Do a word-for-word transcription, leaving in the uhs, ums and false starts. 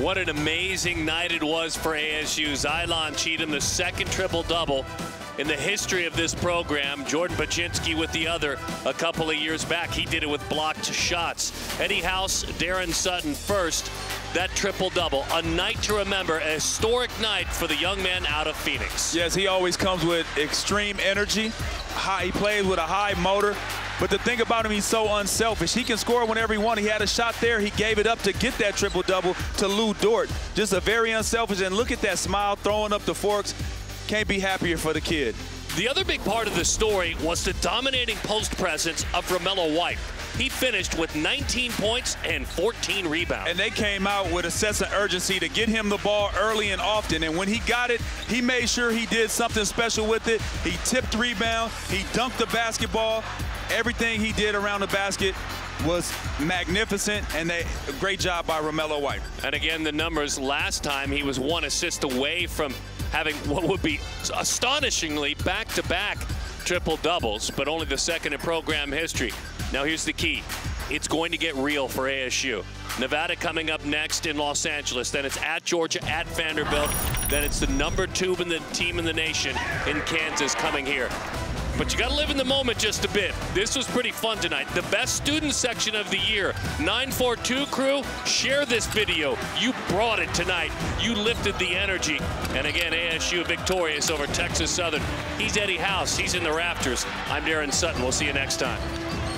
What an amazing night it was for A S U. Zylan Cheatham, the second triple-double in the history of this program. Jordan Paczynski with the other a couple of years back. He did it with blocked shots. Eddie House, Darren Sutton first. That triple-double, a night to remember, a historic night for the young man out of Phoenix. Yes, he always comes with extreme energy. High, he plays with a high motor. But the thing about him, he's so unselfish. He can score whenever he wants. He had a shot there. He gave it up to get that triple-double to Lou Dort. Just a very unselfish, and look at that smile, throwing up the forks. Can't be happier for the kid. The other big part of the story was the dominating post presence of Romello White. He finished with nineteen points and fourteen rebounds. And they came out with a sense of urgency to get him the ball early and often. And when he got it, he made sure he did something special with it. He tipped rebound. He dunked the basketball. Everything he did around the basket was magnificent, and they, great job by Romello White. And again, the numbers last time, he was one assist away from having what would be astonishingly back-to-back triple-doubles, but only the second in program history. Now here's the key. It's going to get real for A S U. Nevada coming up next in Los Angeles. Then it's at Georgia, at Vanderbilt. Then it's the number two in the team in the nation in Kansas coming here. But you got to live in the moment just a bit. This was pretty fun tonight. The best student section of the year. nine four two crew, share this video. You brought it tonight. You lifted the energy. And again, A S U victorious over Texas Southern. He's Eddie House. He's in the Raptors. I'm Darren Sutton. We'll see you next time.